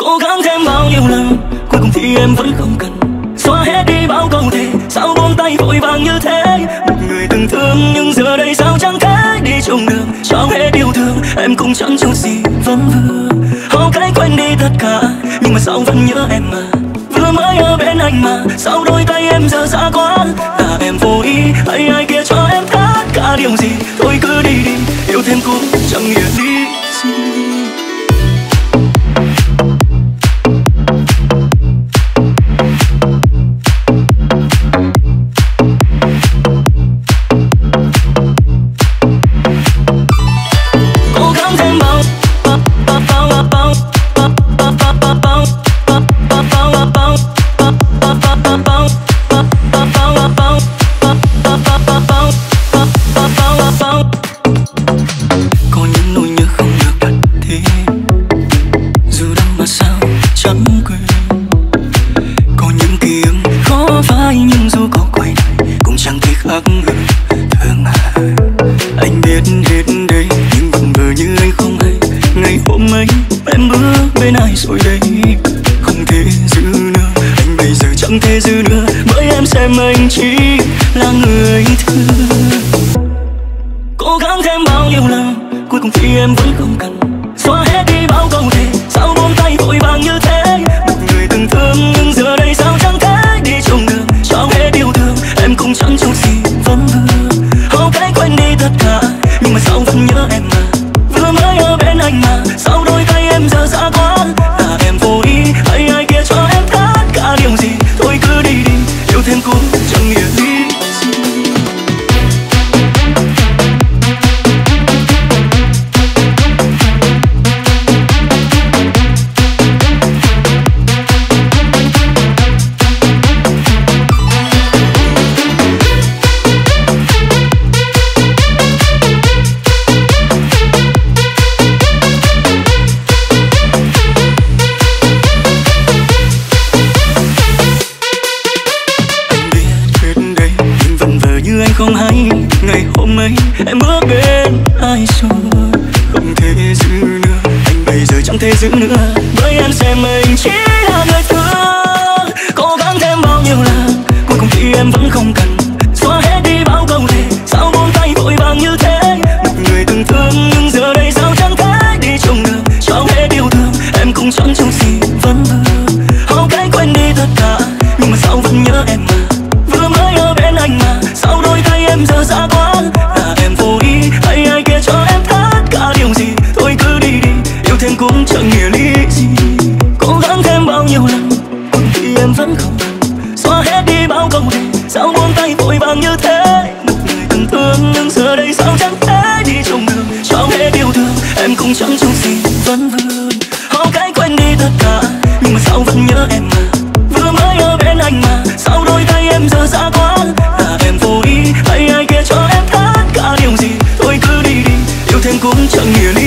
Cố gắng thêm bao nhiêu lần, cuối cùng thì em vẫn không cần. Xóa hết đi bao câu thề, sao buông tay vội vàng như thế. Một người từng thương nhưng giờ đây sao chẳng thấy. Đi chung đường, trao hết yêu thương, em cũng chẳng chút gì vẫn vừa. Hầu cái quên đi tất cả, nhưng mà sao vẫn nhớ em mà. Vừa mới ở bên anh mà, sao đôi tay em giờ xa quá. Là em vô ý, hay ai kia cho em tất cả điều gì. Thôi cứ đi đi, yêu thêm cũng chẳng nghĩa lý gì. Chẳng nghĩa